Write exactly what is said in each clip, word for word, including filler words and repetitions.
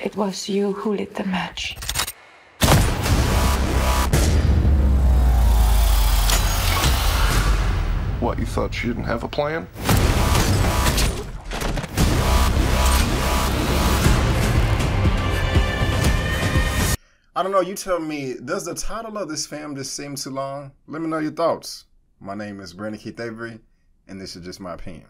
It was you who lit the match. What, you thought she didn't have a plan? I don't know, you tell me, does the title of this fam just seem too long? Let me know your thoughts. My name is Brandon Keith Avery, and this is just my opinion.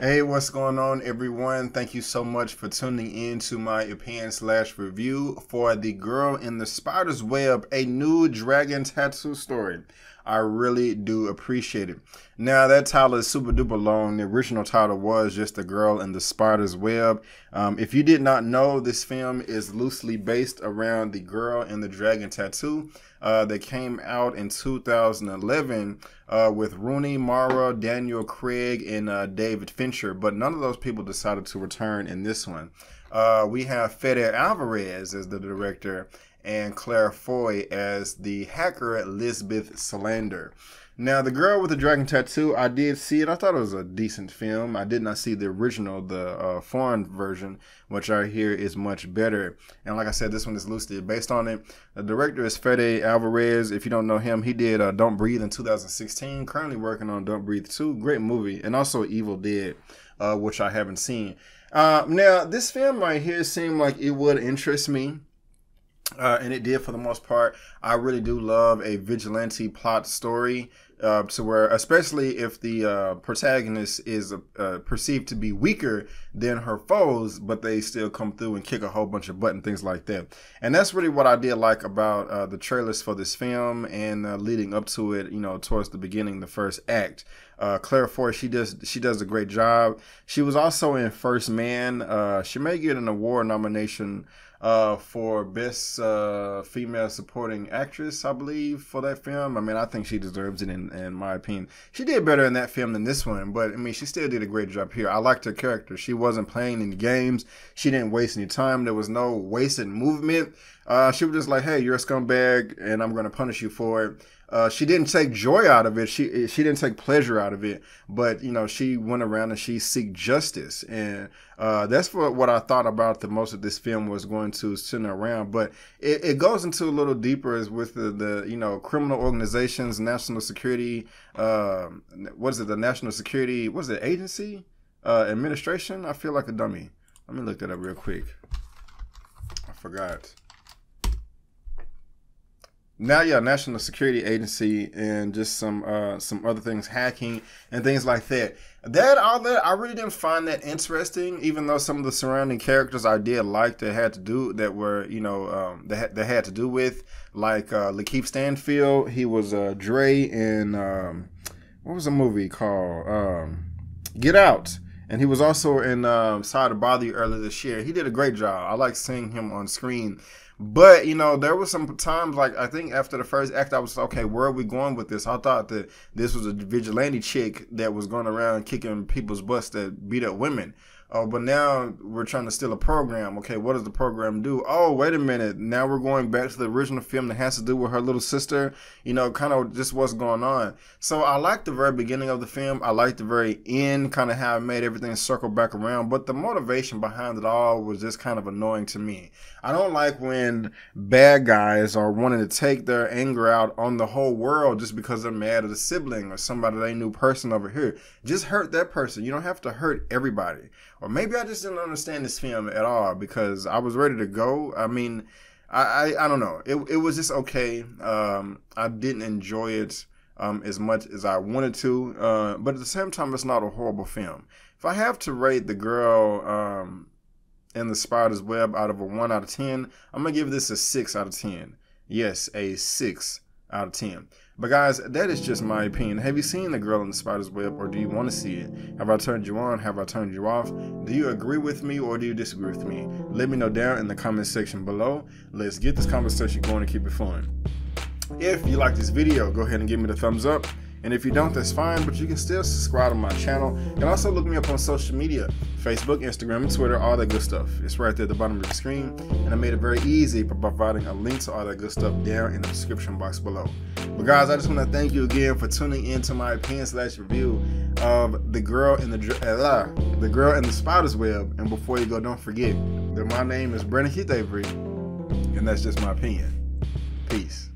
Hey, what's going on, everyone? Thank you so much for tuning in to my opinion slash review for The Girl in the Spider's Web, a new Dragon Tattoo story. I really do appreciate it. Now, that title is super duper long. The original title was just The Girl in the Spider's Web. Um, if you did not know, this film is loosely based around The Girl in the Dragon Tattoo uh, that came out in two thousand eleven uh, with Rooney Mara, Daniel Craig, and uh, David Fincher. But none of those people decided to return in this one. Uh, we have Fede Alvarez as the director, and Claire Foy as the hacker Lisbeth Salander. Now, The Girl with the Dragon Tattoo, I did see it. I thought it was a decent film. I did not see the original, the uh, foreign version, which I hear is much better. And like I said, this one is loosely based on it. The director is Fede Alvarez. If you don't know him, he did uh, Don't Breathe in two thousand sixteen, currently working on Don't Breathe two. Great movie. And also Evil Dead, uh, which I haven't seen. Uh, now, this film right here seemed like it would interest me. Uh, and it did for the most part. I really do love a vigilante plot story uh, to where, especially if the uh, protagonist is uh, perceived to be weaker than her foes, but they still come through and kick a whole bunch of butt and things like that. And that's really what I did like about uh, the trailers for this film and uh, leading up to it, you know, towards the beginning, the first act. Uh, Claire Foy, she does she does a great job. She was also in First Man. Uh, she may get an award nomination uh, for Best uh, Female Supporting Actress, I believe, for that film. I mean, I think she deserves it in, in my opinion. She did better in that film than this one, but I mean, she still did a great job here. I liked her character. She wasn't playing any games. She didn't waste any time. There was no wasted movement. Uh, she was just like, hey, you're a scumbag, and I'm going to punish you for it. Uh, she didn't take joy out of it. She she didn't take pleasure out of it. But, you know, she went around and she seeked justice. And uh, that's what, what I thought about the most of this film was going to center around. But it, it goes into a little deeper as with the, the, you know, criminal organizations, national security, uh, what is it, the National Security, what is it, Agency? Uh, administration? I feel like a dummy. Let me look that up real quick. I forgot. Now, yeah, National Security Agency and just some uh, some other things, hacking and things like that. That all that I really didn't find that interesting, even though some of the surrounding characters I did like that had to do that were you know um, that that had to do with like uh, Lakeith Stanfield. He was uh, Dre in um, what was the movie called um, Get Out. And he was also in um, Sorry to Bother You earlier this year. He did a great job. I like seeing him on screen. But, you know, there was some times, like, I think after the first act, I was like, okay, where are we going with this? I thought that this was a vigilante chick that was going around kicking people's butts that beat up women. Oh, but now we're trying to steal a program. Okay, what does the program do? Oh, wait a minute. Now we're going back to the original film that has to do with her little sister. You know, kind of just what's going on. So I liked the very beginning of the film. I liked the very end, kind of how it made everything circle back around. But the motivation behind it all was just kind of annoying to me. I don't like when bad guys are wanting to take their anger out on the whole world just because they're mad at a sibling or somebody they knew person over here. Just hurt that person. You don't have to hurt everybody. Or maybe I just didn't understand this film at all because I was ready to go. I mean, I, I, I don't know. It, it was just okay. Um, I didn't enjoy it um, as much as I wanted to. Uh, but at the same time, it's not a horrible film. If I have to rate The Girl um, in the Spider's Web out of a one out of ten, I'm going to give this a six out of ten. Yes, a six out of ten. But guys, that is just my opinion. Have you seen The Girl in the Spider's Web, or do you want to see it? Have I turned you on? Have I turned you off? Do you agree with me, or do you disagree with me? Let me know down in the comment section below. Let's get this conversation going and keep it fun. If you like this video, go ahead and give me the thumbs up. And if you don't, that's fine, but you can still subscribe to my channel and also look me up on social media, Facebook, Instagram, and Twitter, all that good stuff. It's right there at the bottom of the screen, and I made it very easy by providing a link to all that good stuff down in the description box below. But guys, I just want to thank you again for tuning in to my opinion slash review of The Girl in the uh, The Girl in the Spider's Web. And before you go, don't forget that my name is Brandon Keith Avery, and that's just my opinion. Peace.